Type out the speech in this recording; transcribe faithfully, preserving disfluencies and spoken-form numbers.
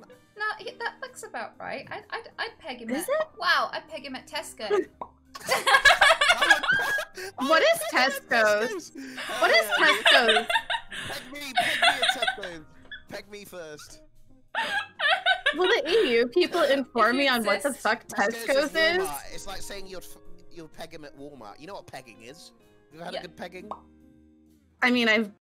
man. No, he, that looks about right. I, I, I'd peg him is at... it? Wow, I'd peg him at Tesco. What is Tesco's? What is Tesco's? Peg me, peg me at Tesco. Peg me first. Will the E U people inform me on what the fuck Tesco's is? It's like saying you'd you'll peg him at Walmart. You know what pegging is? Have you had yeah. a good pegging? I mean, I've